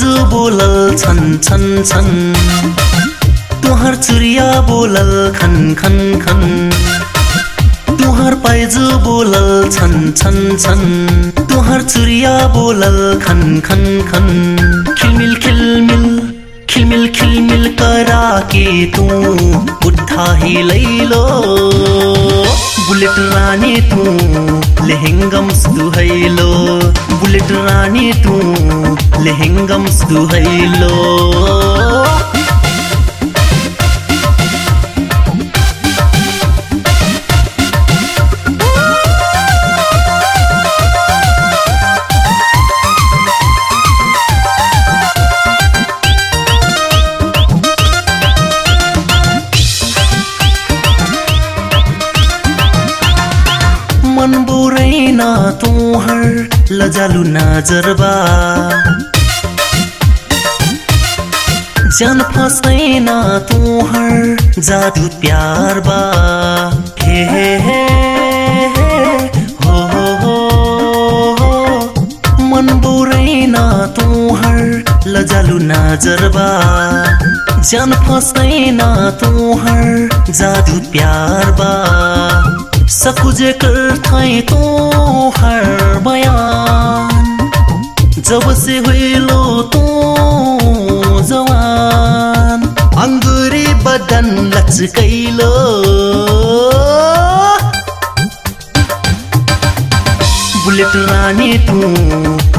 दाजु बोलल छन छन छन, तुहार चुरिया बोलल खन खन खन, तुहार पाइजु बोलल छन छन छन, तुहार चुरिया बोलल खन खन खन। खिलमिल खिलमिल खिलमिल खिलमिल करा के तू उठा ही लैलो, बुलेट रानी तू लहंगम सुहैलो, बुलेट रानी तू लहंगम सुहैलो। तुहर लजालु नजरबा जान फसैना, तुहर जादु प्यार बा, हे हे हे हो हो हो। मन बुरैना तुहर लजालु नजरबा जान फसैना, तुहर जादु प्यार बा। सकुजे करता है तो हर बयान, जब से हुई लो तो जवान, अंगूरी बदन लचकई लो, बुलेट रानी तू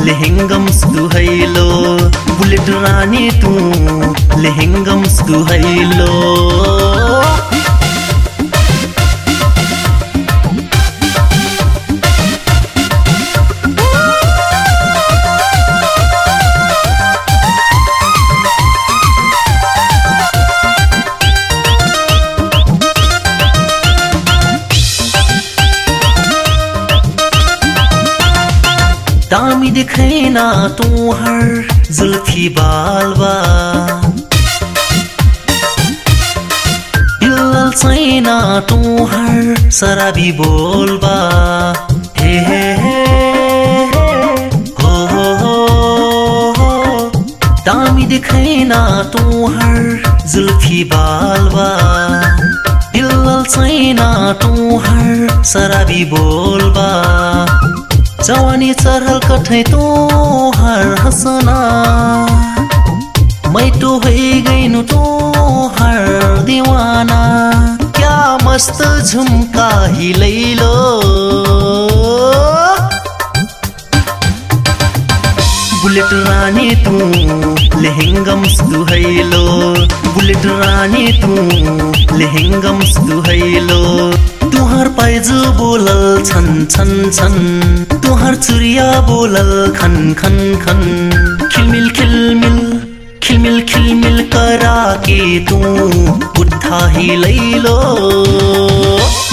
लहंगम सुहैलो, बुलेट रानी तू लहंगम सुहैलो। दामी दिखैना तुहर जुल्फी बालवा, बिल्लल छैना तुहर शराबी बोलबा, हे हे हो हो। दामी दिखैना तुहर जुल्फी बालवा, बिल्लल छैना तुहर शराबी बोलबा, जवानी चरहल कठै तो हर हसना, मैं तो है गई नु तो हर दीवाना, क्या मस्त झुमका ही ले लो, बुलेट रानी तू लहंगम सुहैलो, बुलेट रानी तू लहंगम सुहैलो। तुहार पाइजु बोलल छन छन छन, तुहार चुरिया बोलल खन खन खन, खिलमिल खिलमिल खिलमिल खिलमिल करा के तू उठा ही लैलो,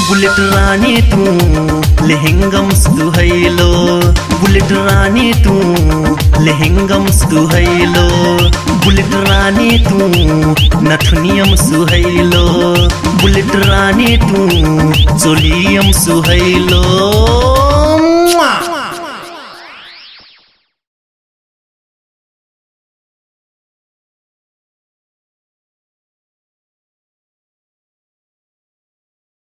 बुलेट रानी तू लहंगम सुहैलो, बुलेट रानी तू लहंगम सुहैलो, बुलेट रानी तू नथुनियम सुहैलो, बुलेट रानी तू चोलियम सुहैलो।